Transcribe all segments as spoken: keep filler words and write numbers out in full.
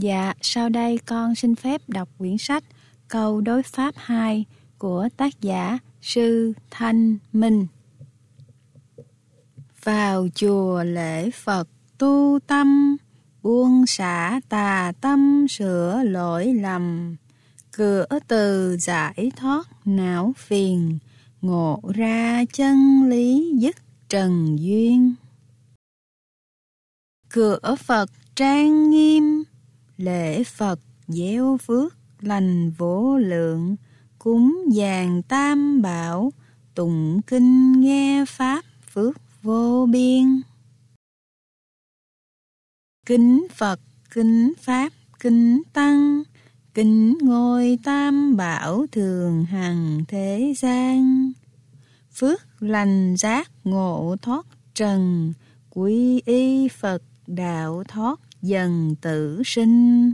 Dạ, sau đây con xin phép đọc quyển sách Câu Đối Pháp hai của tác giả Sư Thanh Minh. Vào chùa lễ Phật tu tâm, buông xả tà tâm sửa lỗi lầm, cửa từ giải thoát não phiền, ngộ ra chân lý dứt trần duyên. Cửa Phật trang nghiêm, lễ Phật gieo phước lành vô lượng, cúng dường tam bảo, tụng kinh nghe pháp phước vô biên. Kính Phật, kính Pháp, kính Tăng, kính ngôi tam bảo thường hằng thế gian. Phước lành giác ngộ thoát trần, quy y Phật đạo thoát dần tử sinh.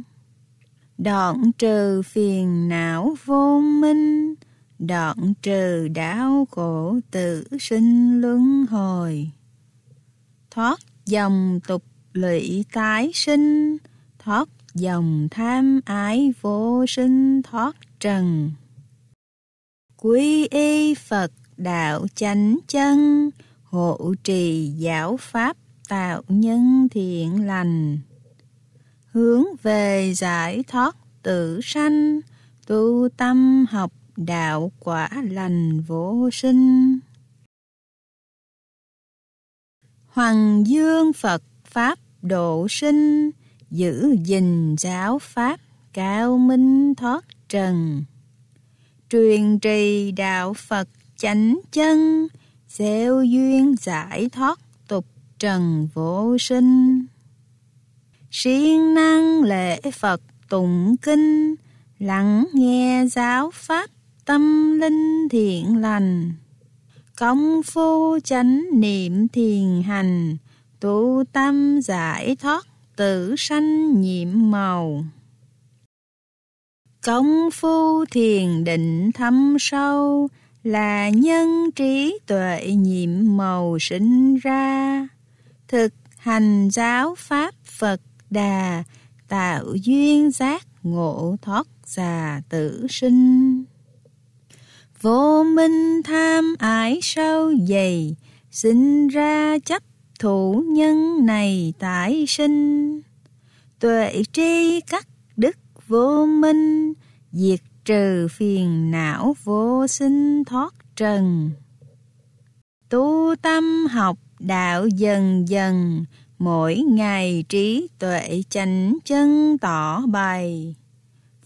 Đoạn trừ phiền não vô minh, đoạn trừ đau khổ tử sinh luân hồi. Thoát dòng tục lụy tái sinh, thoát dòng tham ái vô sinh thoát trần. Quy y Phật đạo chánh chân, hộ trì giáo pháp tạo nhân thiện lành. Hướng về giải thoát tự sanh, tu tâm học đạo quả lành vô sinh. Hoằng dương Phật Pháp độ sinh, giữ gìn giáo Pháp cao minh thoát trần. Truyền trì đạo Phật chánh chân, gieo duyên giải thoát tục trần vô sinh. Siêng năng lễ Phật tụng kinh, lắng nghe giáo Pháp tâm linh thiện lành. Công phu chánh niệm thiền hành, tu tâm giải thoát tử sanh nhiệm màu. Công phu thiền định thâm sâu, là nhân trí tuệ nhiệm màu sinh ra. Thực hành giáo Pháp Phật Đà, tạo duyên giác ngộ thoát già tử sinh. Vô minh tham ái sâu dày, sinh ra chấp thủ nhân này tái sinh. Tuệ tri cắt đức vô minh, diệt trừ phiền não vô sinh thoát trần. Tu tâm học đạo dần dần, mỗi ngày trí tuệ chánh chân tỏ bày.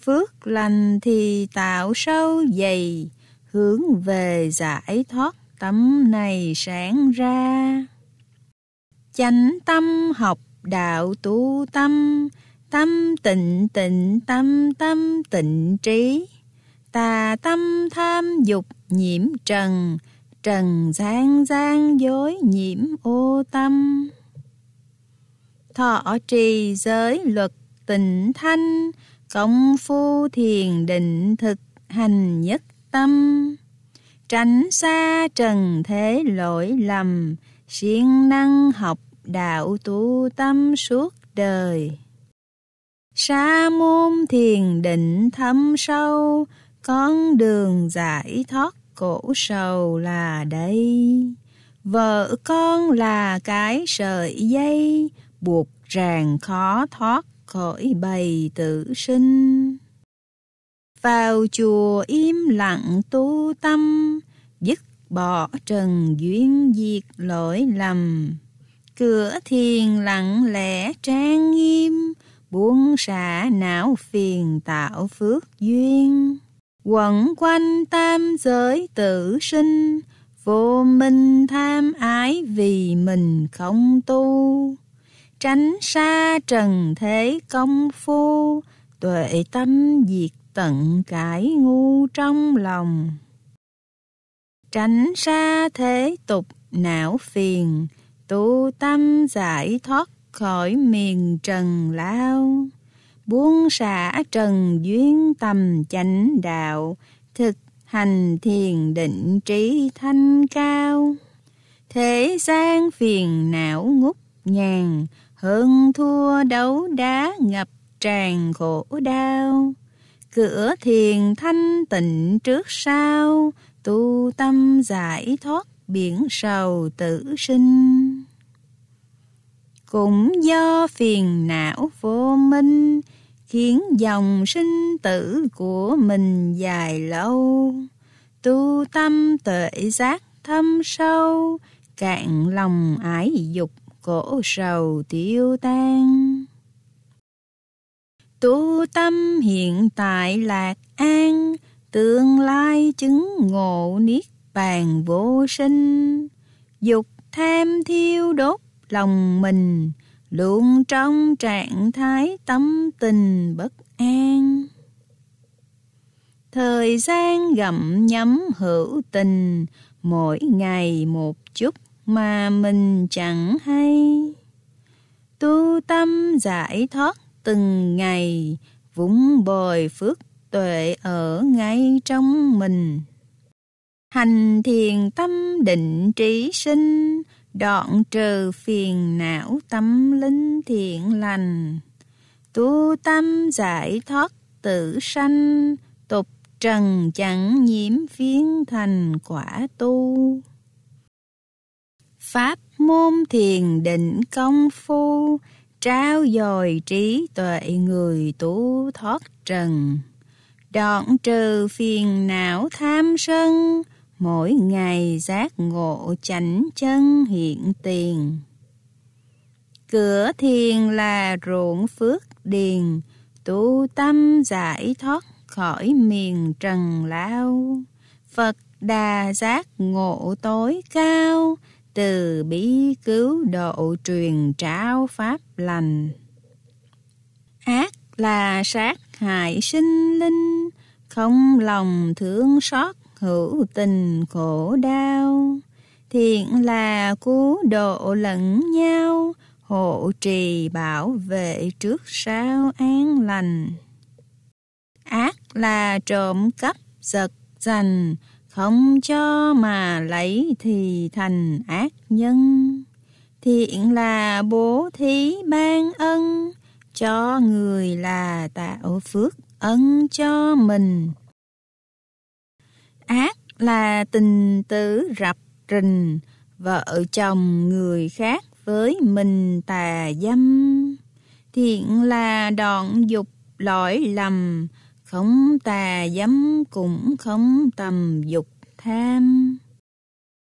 Phước lành thì tạo sâu dày, hướng về giải thoát tâm này sáng ra. Chánh tâm học đạo tu tâm, tâm tịnh tịnh tâm tâm tịnh trí. Tà tâm tham dục nhiễm trần, trần gian gian dối nhiễm ô tâm. Thọ trì giới luật tịnh thanh, công phu thiền định thực hành nhất tâm. Tránh xa trần thế lỗi lầm, siêng năng học đạo tu tâm suốt đời. Sa môn thiền định thâm sâu, con đường giải thoát khổ sầu là đây. Vợ con là cái sợi dây, buộc ràng khó thoát khỏi bầy tử sinh. Vào chùa im lặng tu tâm, dứt bỏ trần duyên diệt lỗi lầm. Cửa thiền lặng lẽ trang nghiêm, buông xả não phiền tạo phước duyên. Quẩn quanh tam giới tử sinh, vô minh tham ái vì mình không tu. Tránh xa trần thế công phu, tuệ tâm diệt tận cải ngu trong lòng. Tránh xa thế tục não phiền, tu tâm giải thoát khỏi miền trần lao. Buông xả trần duyên tầm chánh đạo, thực hành thiền định trí thanh cao. Thế gian phiền não ngút ngàn, hơn thua đấu đá ngập tràn khổ đau. Cửa thiền thanh tịnh trước sau, tu tâm giải thoát biển sầu tử sinh. Cũng do phiền não vô minh, khiến dòng sinh tử của mình dài lâu. Tu tâm tuệ giác thâm sâu, cạn lòng ái dục khổ sầu tiêu tan. Tu tâm hiện tại lạc an, tương lai chứng ngộ niết bàn vô sinh. Dục tham thiêu đốt lòng mình, luôn trong trạng thái tâm tình bất an. Thời gian gặm nhấm hữu tình, mỗi ngày một chút mà mình chẳng hay. Tu tâm giải thoát từng ngày, vũng bồi phước tuệ ở ngay trong mình. Hành thiền tâm định trí sinh, đoạn trừ phiền não tâm linh thiện lành. Tu tâm giải thoát tử sanh, tục trần chẳng nhiễm phiến thành quả tu. Pháp môn thiền định công phu, trao dồi trí tuệ người tu thoát trần. Đoạn trừ phiền não tham sân, mỗi ngày giác ngộ chánh chân hiện tiền. Cửa thiền là ruộng phước điền, tu tâm giải thoát khỏi miền trần lao. Phật đà giác ngộ tối cao, từ bi cứu độ truyền trao pháp lành. Ác là sát hại sinh linh, không lòng thương xót hữu tình khổ đau. Thiện là cứu độ lẫn nhau, hộ trì bảo vệ trước sau an lành. Ác là trộm cắp giật giành, không cho mà lấy thì thành ác nhân. Thiện là bố thí ban ân, cho người là tạo phước ân cho mình. Ác là tình tứ rập rình, vợ chồng người khác với mình tà dâm. Thiện là đoạn dục lỗi lầm, không tà dâm cũng không tầm dục tham.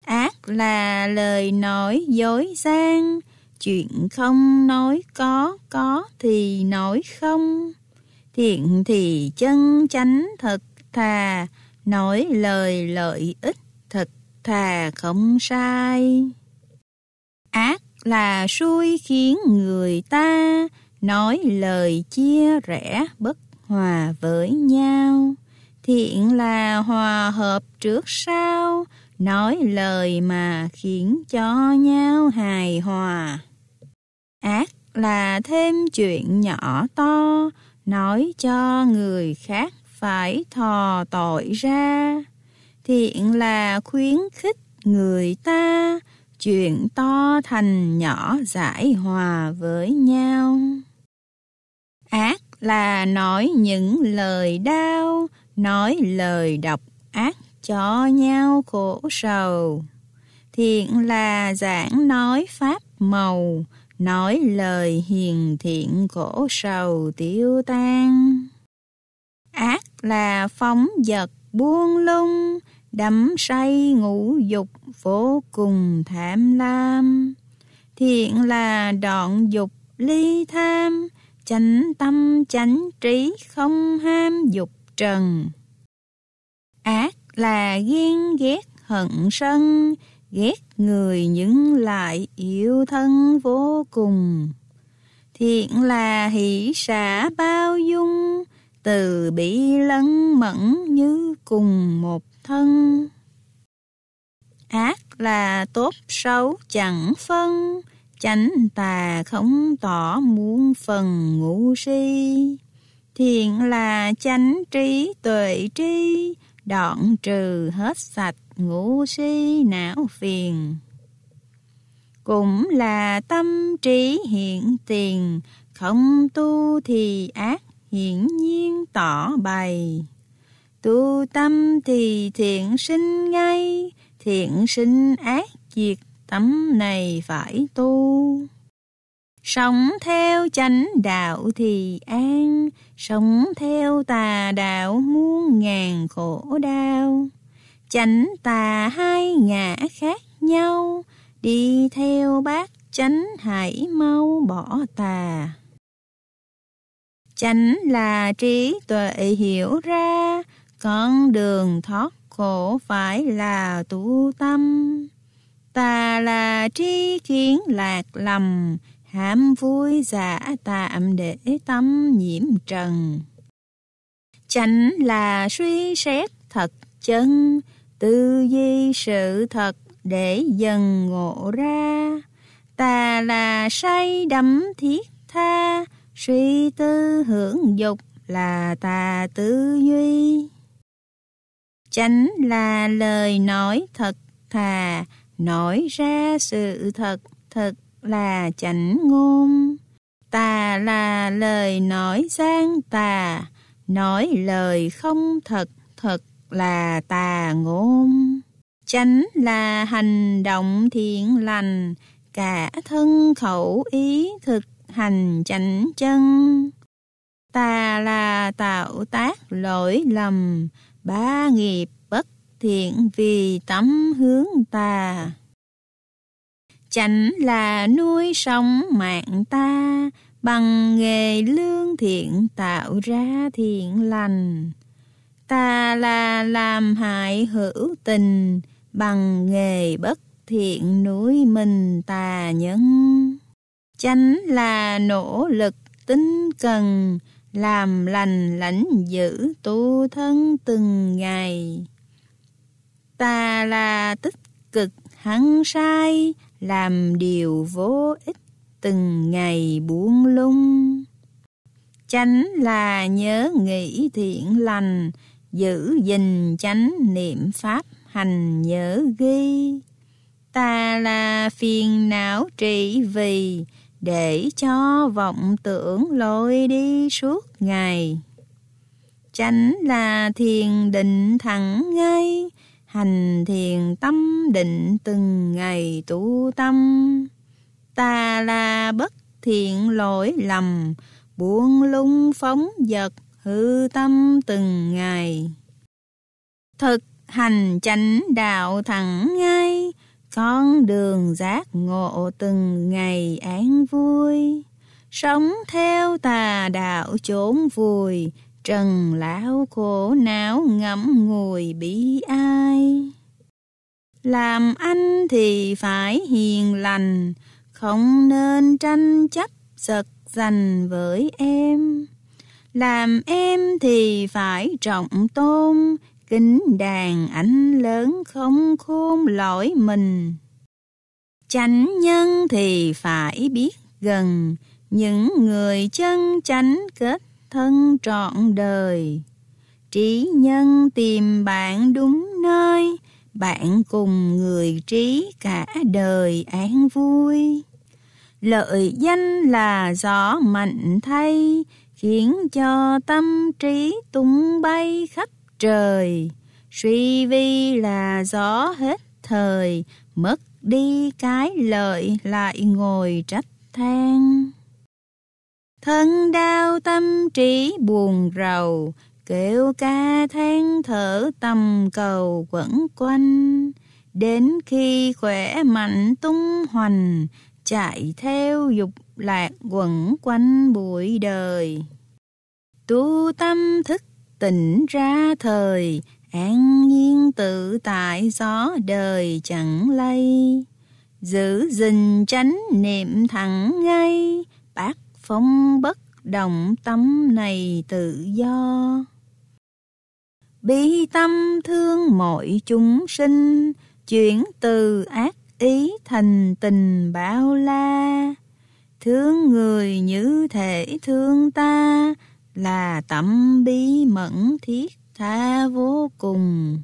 Ác là lời nói dối gian, chuyện không nói có, có thì nói không. Thiện thì chân chánh thật thà, nói lời lợi ích thật thà không sai. Ác là xui khiến người ta, nói lời chia rẽ bất hòa với nhau. Thiện là hòa hợp trước sau, nói lời mà khiến cho nhau hài hòa. Ác là thêm chuyện nhỏ to, nói cho người khác phải thò tội ra. Thiện là khuyến khích người ta, chuyện to thành nhỏ giải hòa với nhau. Ác là nói những lời đau, nói lời độc ác cho nhau khổ sầu. Thiện là giảng nói pháp màu, nói lời hiền thiện khổ sầu tiêu tan. Ác là phóng dật buông lung, đắm say ngũ dục vô cùng tham lam. Thiện là đoạn dục ly tham, chánh tâm chánh trí không ham dục trần. Ác là ghen ghét hận sân, ghét người nhưng lại yêu thân vô cùng. Thiện là hỷ xả bao dung, từ bi lẫn mẫn như cùng một thân. Ác là tốt xấu chẳng phân, chánh tà không tỏ muôn phần ngu si. Thiện là chánh trí tuệ trí, đoạn trừ hết sạch ngu si não phiền. Cũng là tâm trí hiện tiền, Không tu thì ác hiển nhiên tỏ bày, tu tâm thì thiện sinh ngay, thiện sinh ác diệt tấm này phải tu. Sống theo chánh đạo thì an, sống theo tà đạo muôn ngàn khổ đau. Chánh tà hai ngã khác nhau, đi theo bác chánh hãy mau bỏ tà. Chánh là trí tuệ hiểu ra, con đường thoát khổ phải là tu tâm. Tà là tri kiến lạc lầm, hãm vui giả tạm để tâm nhiễm trần. Chánh là suy xét thật chân, tư duy sự thật để dần ngộ ra. Tà là say đắm thiết tha, suy tư hưởng dục là tà tư duy. Chánh là lời nói thật thà, nói ra sự thật, thật là chánh ngôn. Tà là lời nói gian tà, nói lời không thật, thật là tà ngôn. Chánh là hành động thiện lành, cả thân khẩu ý thực hành chánh chân. Tà là tạo tác lỗi lầm, ba nghiệp bất thiện vì tấm hướng tà. Chánh là nuôi sống mạng ta, bằng nghề lương thiện tạo ra thiện lành. Tà là làm hại hữu tình, bằng nghề bất thiện nuôi mình tà nhân. Chánh là nỗ lực tinh cần, làm lành lãnh giữ tu thân từng ngày. Tà là tích cực hăng sai, làm điều vô ích từng ngày buông lung. Chánh là nhớ nghĩ thiện lành, giữ gìn chánh niệm pháp hành nhớ ghi. Tà là phiền não trị vì, để cho vọng tưởng lôi đi suốt ngày. Chánh là thiền định thẳng ngay, hành thiền tâm định từng ngày tu tâm. Tà là bất thiện lỗi lầm, buông lung phóng dật hư tâm từng ngày. Thực hành chánh đạo thẳng ngay, con đường giác ngộ từng ngày an vui. Sống theo tà đạo chốn vùi, trần lão khổ não ngẫm ngùi bi ai. Làm anh thì phải hiền lành, không nên tranh chấp giật giành với em. Làm em thì phải trọng tôn, kính đàn anh lớn không khôn lỗi mình. Chánh nhân thì phải biết gần, những người chân chánh kết thân trọn đời. Trí nhân tìm bạn đúng nơi, bạn cùng người trí cả đời an vui. Lợi danh là gió mạnh thay, khiến cho tâm trí tung bay khắp trời. Suy vi là gió hết thời, mất đi cái lợi lại ngồi trách than. Thân đau tâm trí buồn rầu, kêu ca than thở tầm cầu quẩn quanh. Đến khi khỏe mạnh tung hoành, chạy theo dục lạc quẩn quanh bụi đời. Tu tâm thức tỉnh ra thời, an nhiên tự tại gió đời chẳng lay. Giữ gìn chánh niệm thẳng ngay, bác phong bất động tâm này tự do. Bi tâm thương mọi chúng sinh, chuyển từ ác ý thành tình bao la. Thương người như thể thương ta, là tâm bí mẫn thiết tha vô cùng.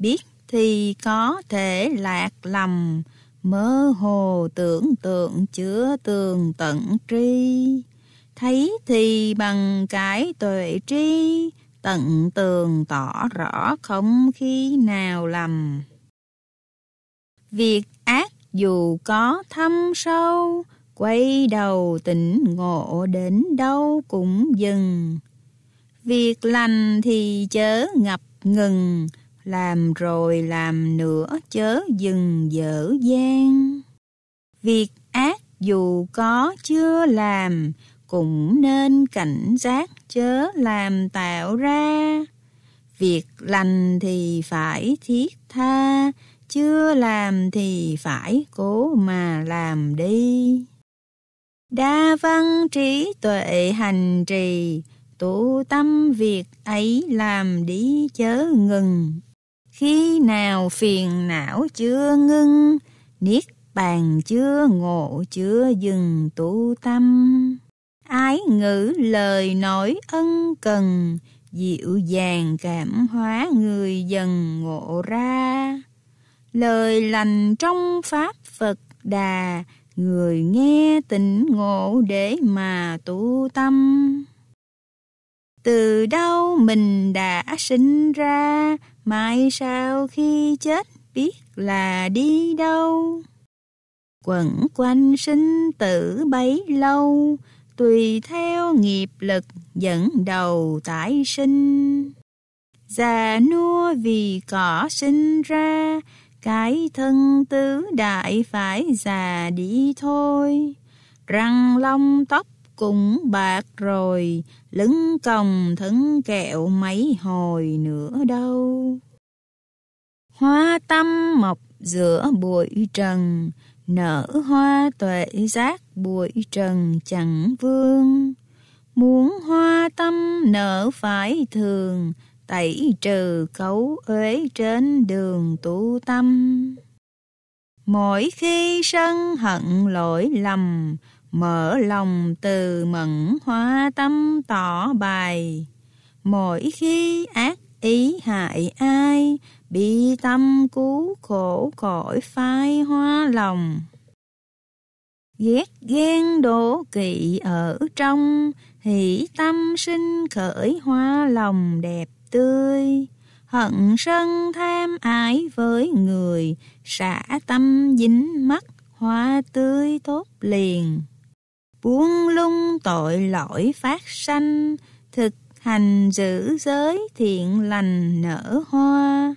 Biết thì có thể lạc lầm, mơ hồ tưởng tượng chứa tường tận tri. thấy thì bằng cái tuệ tri, tận tường tỏ rõ không khi nào lầm. Việc ác dù có thâm sâu, quay đầu tỉnh ngộ đến đâu cũng dừng. Việc lành thì chớ ngập ngừng, làm rồi làm nữa chớ dừng dở dang. Việc ác dù có chưa làm, cũng nên cảnh giác chớ làm tạo ra. Việc lành thì phải thiết tha, chưa làm thì phải cố mà làm đi. Đa văn trí tuệ hành trì, tu tâm việc ấy làm đi chớ ngừng. Khi nào phiền não chưa ngưng, niết bàn chưa ngộ chưa dừng tu tâm. Ái ngữ lời nói ân cần, dịu dàng cảm hóa người dần ngộ ra. Lời lành trong pháp Phật Đà, người nghe tỉnh ngộ để mà tu tâm. Từ đâu mình đã sinh ra, mai sau khi chết biết là đi đâu. Quẩn quanh sinh tử bấy lâu, tùy theo nghiệp lực dẫn đầu tái sinh. Già nua vì cỏ sinh ra, cái thân tứ đại phải già đi thôi. Răng lông tóc cũng bạc rồi, lưng còng thân kẹo mấy hồi nữa đâu. Hoa tâm mọc giữa bụi trần, nở hoa tuệ giác bụi trần chẳng vương. Muốn hoa tâm nở phải thường, tẩy trừ cấu uế trên đường tu tâm. Mỗi khi sân hận lỗi lầm, mở lòng từ mẫn hóa tâm tỏ bài. Mỗi khi ác ý hại ai, bi tâm cứu khổ cõi phai hóa lòng. Ghét ghen đố kỵ ở trong, hỷ tâm sinh khởi hóa lòng đẹp tươi. Hận sân tham ái với người, xả tâm dính mắc hoa tươi tốt liền. Buông lung tội lỗi phát sanh, thực hành giữ giới thiện lành nở hoa.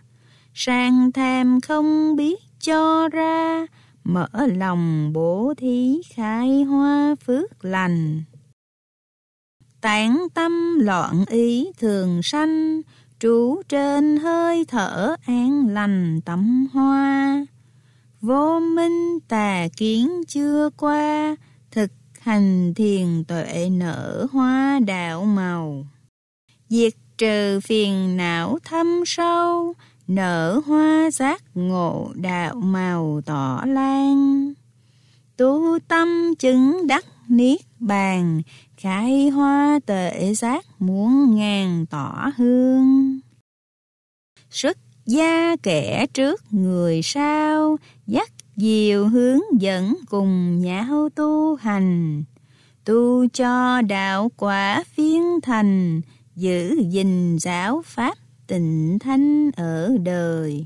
Sang tham không biết cho ra, mở lòng bố thí khai hoa phước lành. Tán tâm loạn ý thường sanh, trú trên hơi thở an lành tấm hoa. Vô minh tà kiến chưa qua, thực hành thiền tuệ nở hoa đạo màu. Diệt trừ phiền não thâm sâu, nở hoa giác ngộ đạo màu tỏ lan. Tu tâm chứng đắc niết bàn, khai hoa tuệ giác muôn ngàn tỏ hương. Xuất gia kẻ trước người sau, dắt diều hướng dẫn cùng nhau tu hành. Tu cho đạo quả phiên thành, giữ gìn giáo pháp tịnh thanh ở đời.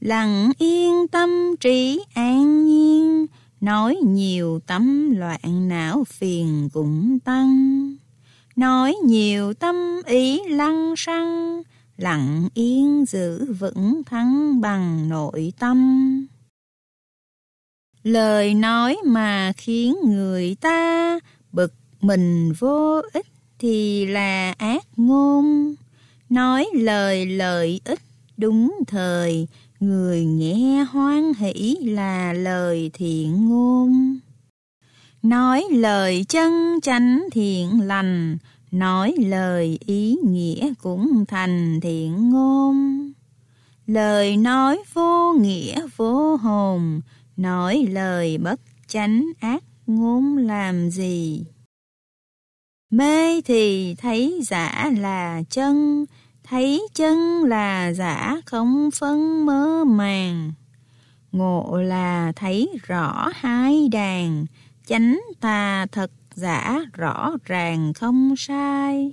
Lặng yên tâm trí an nhiên, nói nhiều tâm loạn não phiền cũng tăng. Nói nhiều tâm ý lăng xăng, lặng yên giữ vững thắng bằng nội tâm. Lời nói mà khiến người ta bực mình vô ích thì là ác ngôn. Nói lời lợi ích đúng thời, người nghe hoan hỷ là lời thiện ngôn. Nói lời chân chánh thiện lành, nói lời ý nghĩa cũng thành thiện ngôn. Lời nói vô nghĩa vô hồn, nói lời bất chánh ác ngôn làm gì. Mê thì thấy giả là chân, thấy chân là giả không phân mơ màng. Ngộ là thấy rõ hai đàn, chánh tà thật giả rõ ràng không sai.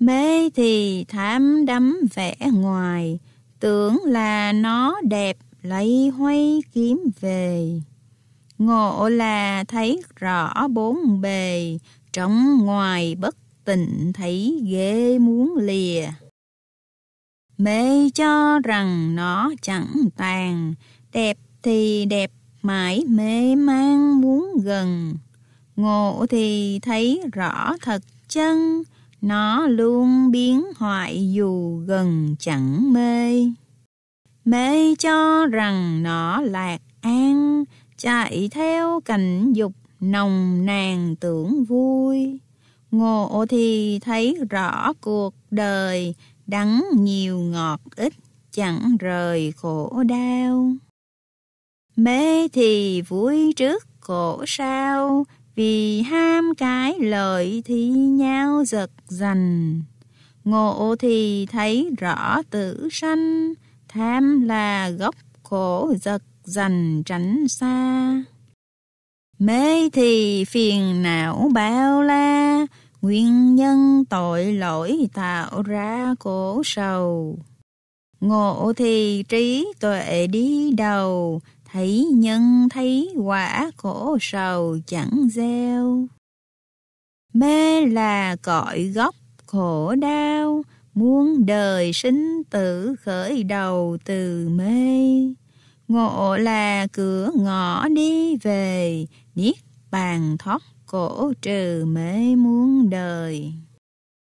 Mê thì thám đắm vẻ ngoài, tưởng là nó đẹp lấy hoay kiếm về. Ngộ là thấy rõ bốn bề, trong ngoài bất tịnh thấy ghê muốn lìa. Mê cho rằng nó chẳng tàn, đẹp thì đẹp mãi mê mang muốn gần. Ngộ thì thấy rõ thật chân, nó luôn biến hoại dù gần chẳng mê. Mê cho rằng nó lạc an, chạy theo cảnh dục nồng nàn tưởng vui. Ngộ thì thấy rõ cuộc đời, đắng nhiều ngọt ít chẳng rời khổ đau. Mê thì vui trước khổ sau, vì ham cái lợi thì nhau giật giành. Ngộ thì thấy rõ tử sanh, tham là gốc khổ giật giành tránh xa. Mê thì phiền não bao la, nguyên nhân tội lỗi tạo ra khổ sầu. Ngộ thì trí tuệ đi đầu, thấy nhân thấy quả khổ sầu chẳng gieo. Mê là cội gốc khổ đau, muôn đời sinh tử khởi đầu từ mê. Ngộ là cửa ngõ đi về, niết bàn thoát khổ trừ mê muôn đời.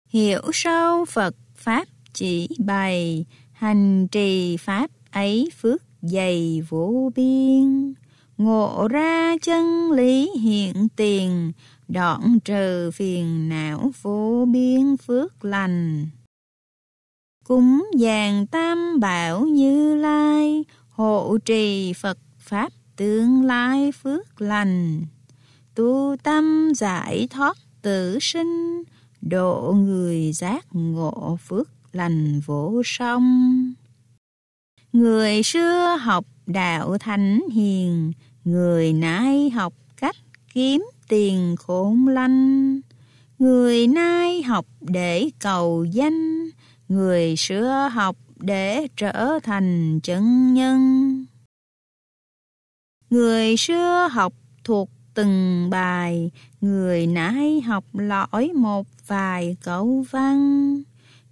Hiểu sâu Phật Pháp chỉ bày, hành trì Pháp ấy phước dày vô biên. Ngộ ra chân lý hiện tiền, đoạn trừ phiền não vô biên phước lành. Cúng dường tam bảo Như Lai, hộ trì Phật Pháp tương lai phước lành. Tu tâm giải thoát tử sinh, độ người giác ngộ phước lành vô song. Người xưa học đạo thánh hiền, người nay học cách kiếm tiền khôn lanh. Người nay học để cầu danh, người xưa học để trở thành chân nhân. Người xưa học thuộc từng bài, người nay học lõi một vài câu văn.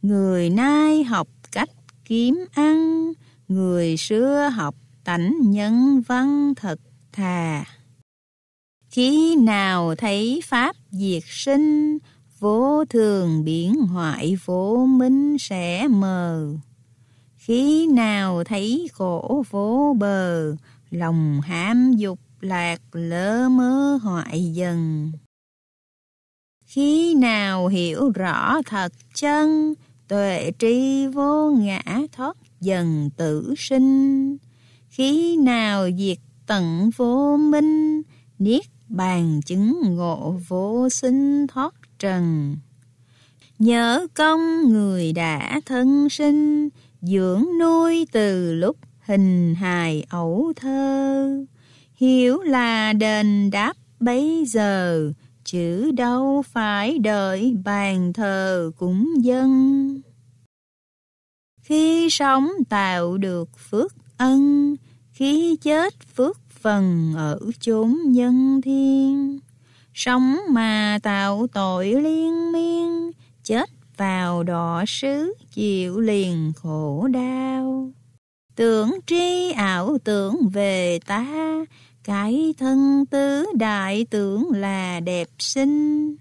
Người nay học cách kiếm ăn, người xưa học tánh nhân văn thật thà. Khi nào thấy Pháp diệt sinh, vô thường biển hoại vô minh sẽ mờ. Khi nào thấy khổ vô bờ, lòng ham dục lạc lỡ mơ hoại dần. Khi nào hiểu rõ thật chân, tuệ tri vô ngã thoát dần tử sinh. Khi nào diệt tận vô minh, niết bàn chứng ngộ vô sinh thoát trần. Nhớ công người đã thân sinh, dưỡng nuôi từ lúc hình hài ấu thơ. Hiểu là đền đáp bấy giờ, chứ đâu phải đợi bàn thờ cúng dâng. Khi sống tạo được phước ân, khi chết phước phần ở chốn nhân thiên. Sống mà tạo tội liên miên, chết vào đọa xứ chịu liền khổ đau. Tưởng tri ảo tưởng về ta, cái thân tứ đại tưởng là đẹp xinh.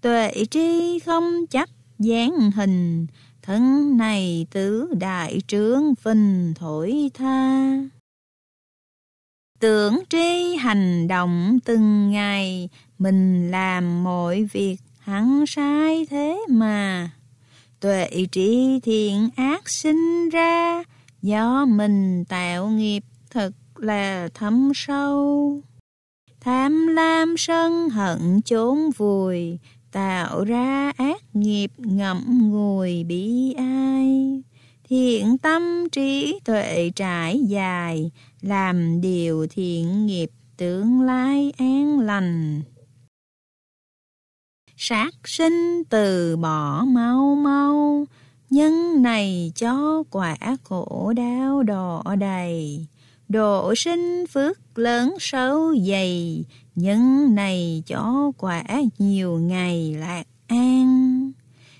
Tuệ tri không chấp dáng hình, thân này tứ đại trướng phình thổi tha. Tưởng tri hành động từng ngày, mình làm mọi việc hẳn sai thế mà. Tuệ tri thiện ác sinh ra, do mình tạo nghiệp thật là thâm sâu. Tham lam sân hận chốn vùi, tạo ra ác nghiệp ngậm ngùi bi ai. Thiện tâm trí tuệ trải dài, làm điều thiện nghiệp tương lai an lành. Sát sinh từ bỏ mau mau, nhân này cho quả khổ đau đỏ đầy. Độ sinh phước lớn sâu dày, nhân này cho quả nhiều ngày lạc an.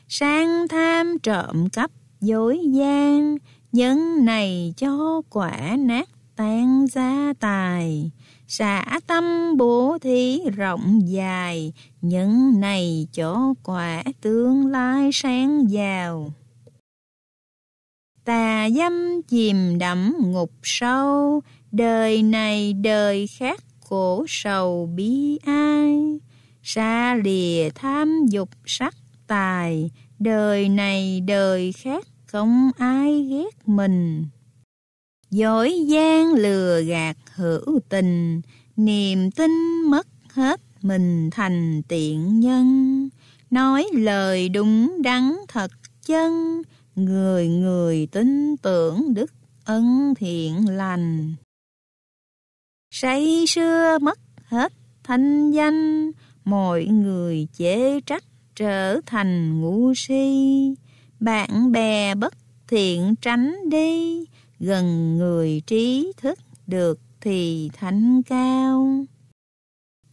Sang tham trộm cắp dối gian, nhân này cho quả nát tan gia tài. Xả tâm bố thí rộng dài, nhân này cho quả tương lai sáng giàu. Tà dâm chìm đẫm ngục sâu, đời này đời khác khổ sầu bi ai. Xa lìa tham dục sắc tài, đời này đời khác không ai ghét mình. Dối gian lừa gạt hữu tình, niềm tin mất hết mình thành tiện nhân. Nói lời đúng đắn thật chân, người người tin tưởng đức ân thiện lành. Say sưa mất hết thanh danh, mọi người chê trách trở thành ngu si. Bạn bè bất thiện tránh đi, gần người trí thức được thì thánh cao.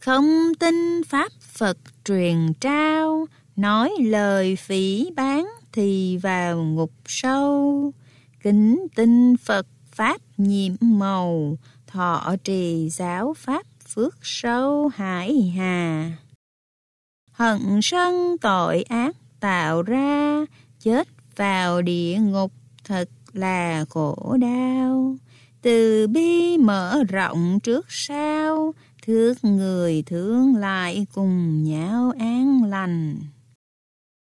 Không tin pháp Phật truyền trao, nói lời phỉ báng thì vào ngục sâu. Kính tin Phật pháp nhiệm màu, thọ trì giáo pháp phước sâu hải hà. Hận sân tội ác tạo ra, chết vào địa ngục thật là khổ đau. Từ bi mở rộng trước sau, thương người thương lại cùng nhau an lành.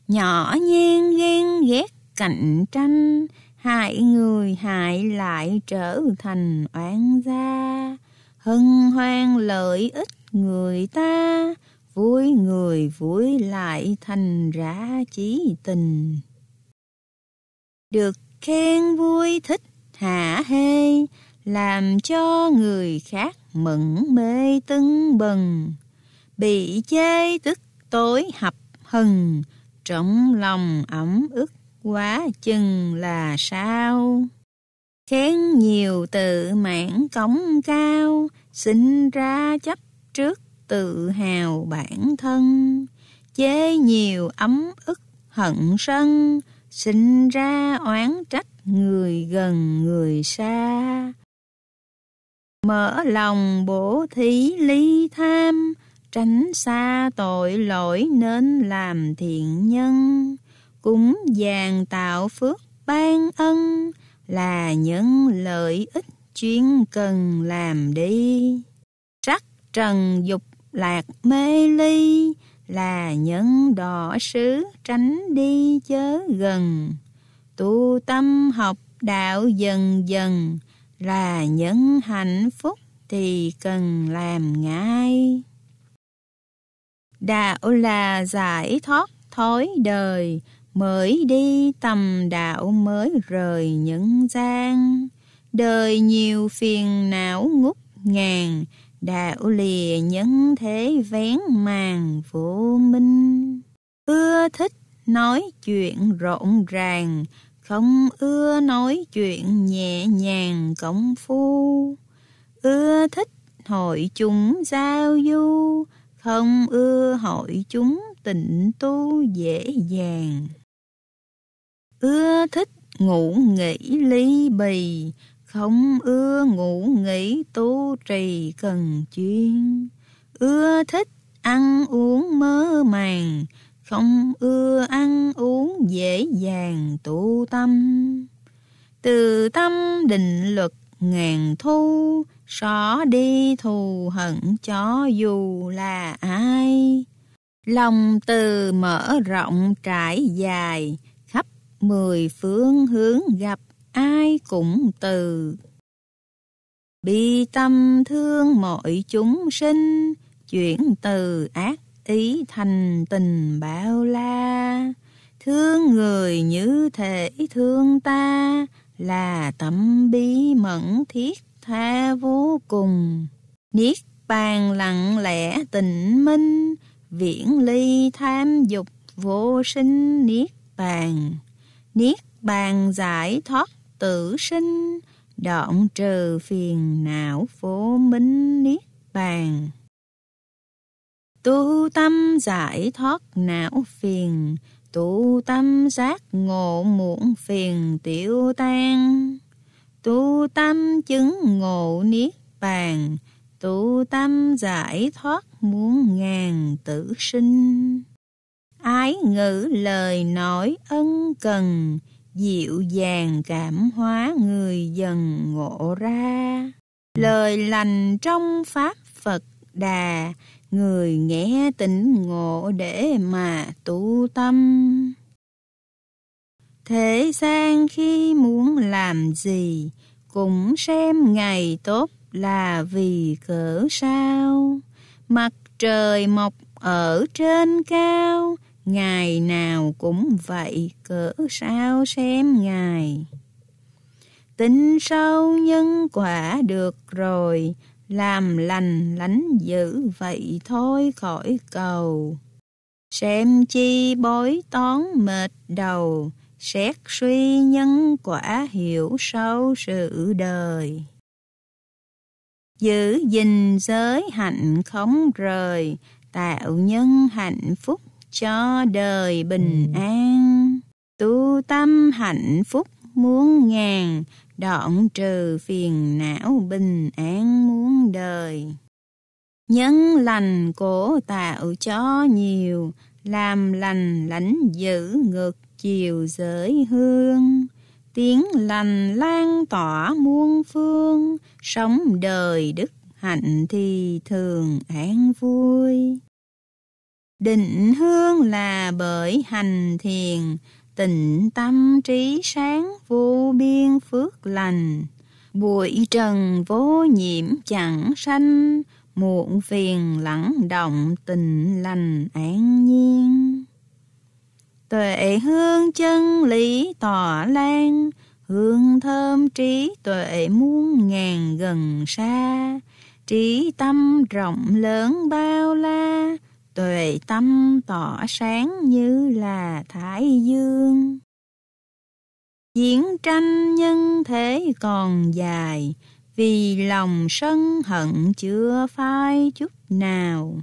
Nhỏ nhen ghen ghét cạnh tranh, hại người hại lại trở thành oan gia. Hân hoan lợi ích người ta, vui người vui lại thành ra chí tình. Được khen vui thích hả hê, làm cho người khác mẫn mê tưng bừng. Bị chê tức tối hập hừng, trong lòng ấm ức quá chừng là sao. Khen nhiều tự mãn cống cao, sinh ra chấp trước tự hào bản thân. Chê nhiều ấm ức hận sân, sinh ra oán trách người gần người xa. Mở lòng bố thí ly tham, tránh xa tội lỗi nên làm thiện nhân. Cúng dường tạo phước ban ân, là những lợi ích chuyên cần làm đi. Sắc trần dục lạc mê ly, là nhân đỏ xứ tránh đi chớ gần. Tu tâm học đạo dần dần, là nhân hạnh phúc thì cần làm ngay. Đạo là giải thoát thói đời, mới đi tầm đạo mới rời nhân gian. Đời nhiều phiền não ngút ngàn, đạo lìa nhân thế vén màn vô minh. Ưa thích nói chuyện rộn ràng, không ưa nói chuyện nhẹ nhàng công phu. Ưa thích hội chúng giao du, không ưa hội chúng tịnh tu dễ dàng. Ưa thích ngủ nghỉ ly bì, không ưa ngủ nghỉ tu trì cần chuyên. Ưa thích ăn uống mơ màng, không ưa ăn uống dễ dàng tu tâm. Từ tâm định luật ngàn thu, xóa đi thù hận cho dù là ai. Lòng từ mở rộng trải dài, khắp mười phương hướng gặp ai cũng từ. Bi tâm thương mọi chúng sinh, chuyển từ ác ý thành tình bao la. Thương người như thể thương ta, là tấm bí mẫn thiết tha vô cùng. Niết bàn lặng lẽ tịnh minh, viễn ly tham dục vô sinh niết bàn, niết bàn giải thoát tử sinh, đoạn trừ phiền não vô minh niết bàn. Tu tâm giải thoát não phiền, tu tâm giác ngộ muộn phiền tiêu tan. Tu tâm chứng ngộ niết bàn, tu tâm giải thoát muôn ngàn tử sinh. Ái ngữ lời nói ân cần, dịu dàng cảm hóa người dần ngộ ra. Lời lành trong pháp Phật Đà, người nghe tỉnh ngộ để mà tu tâm. Thế gian khi muốn làm gì, cũng xem ngày tốt là vì cỡ sao. Mặt trời mọc ở trên cao, ngày nào cũng vậy cỡ sao xem ngày. Tính sâu nhân quả được rồi, làm lành lánh dữ vậy thôi khỏi cầu. Xem chi bói toán mệt đầu, xét suy nhân quả hiểu sâu sự đời. Giữ gìn giới hạnh không rời, tạo nhân hạnh phúc cho đời bình an. Tu tâm hạnh phúc muôn ngàn, đoạn trừ phiền não bình an muôn đời. Nhân lành cổ tạo cho nhiều, làm lành lãnh giữ ngược chiều giới hương. Tiếng lành lan tỏa muôn phương, sống đời đức hạnh thì thường an vui. Định hướng là bởi hành thiền, tịnh tâm trí sáng vô biên phước lành. Bụi trần vô nhiễm chẳng sanh, muộn phiền lắng động tịnh lành an nhiên. Tuệ hương chân lý tỏa lan, hương thơm trí tuệ muôn ngàn gần xa. Trí tâm rộng lớn bao la, tuệ tâm tỏa sáng như là thái dương. Chiến tranh nhân thế còn dài, vì lòng sân hận chưa phai chút nào.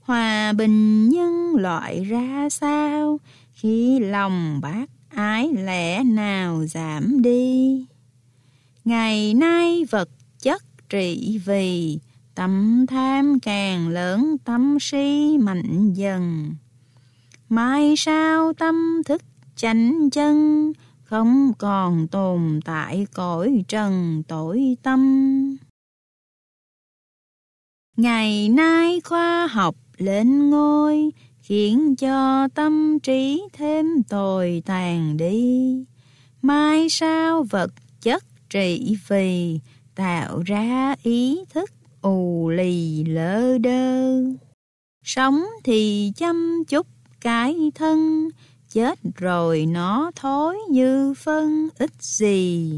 Hòa bình nhân loại ra sao, khi lòng bác ái lẽ nào giảm đi. Ngày nay vật chất trị vì, tâm tham càng lớn tâm si mạnh dần. Mai sau tâm thức chánh chân, không còn tồn tại cõi trần tối tâm. Ngày nay khoa học lên ngôi, khiến cho tâm trí thêm tồi tàn đi. Mai sao vật chất trị vì, tạo ra ý thức ù lì lơ đơ. Sống thì chăm chút cái thân, chết rồi nó thối như phân ít gì.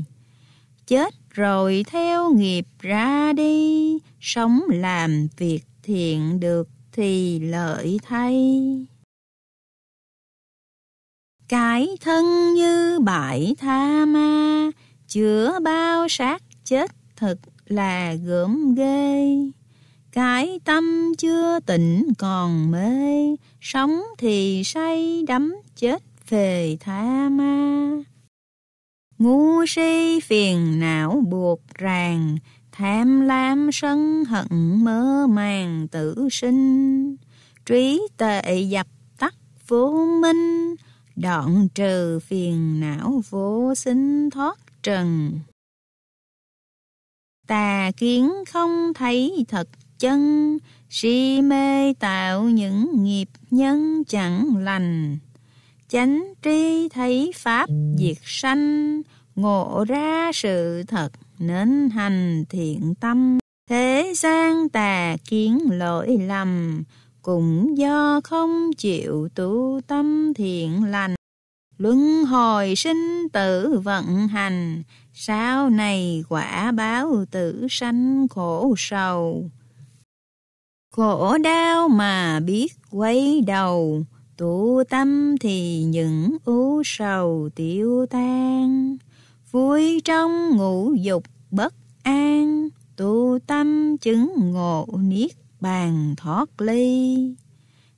Chết rồi theo nghiệp ra đi, sống làm việc thiện được thì lợi thay. Cái thân như bãi tha ma, chứa bao xác chết thực là gớm ghê. Cái tâm chưa tỉnh còn mê, sống thì say đắm chết về tha ma. Ngu si phiền não buộc ràng, tham lam sân hận mơ màng tử sinh. Trí tệ dập tắt vô minh, đoạn trừ phiền não vô sinh thoát trần. Tà kiến không thấy thật chân, si mê tạo những nghiệp nhân chẳng lành. Chánh tri thấy pháp diệt sanh, ngộ ra sự thật nên hành thiện tâm. Thế gian tà kiến lỗi lầm, cũng do không chịu tu tâm thiện lành. Luân hồi sinh tử vận hành, sau này quả báo tử sanh khổ sầu. Khổ đau mà biết quay đầu, tụ tâm thì những ưu sầu tiêu tan. Vui trong ngũ dục bất an, tụ tâm chứng ngộ niết bàn thoát ly.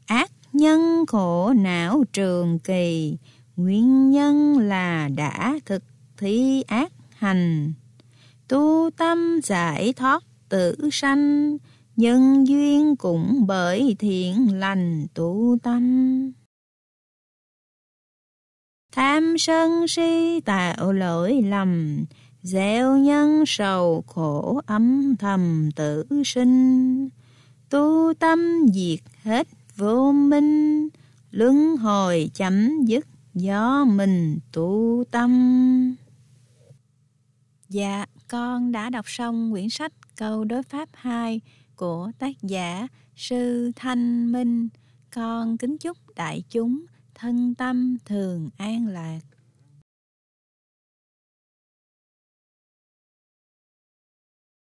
Ác nhân khổ não trường kỳ, nguyên nhân là đã thực thi ác hành. Tu tâm giải thoát tử sanh, nhân duyên cũng bởi thiện lành tu tâm. Tham sân si tạo lỗi lầm, gieo nhân sầu khổ âm thầm tử sinh. Tu tâm diệt hết vô minh, luân hồi chấm dứt do mình tu tâm. Dạ, con đã đọc xong quyển sách Câu Đối Pháp hai của tác giả Sư Thanh Minh. Con kính chúc đại chúng thân tâm thường an lạc.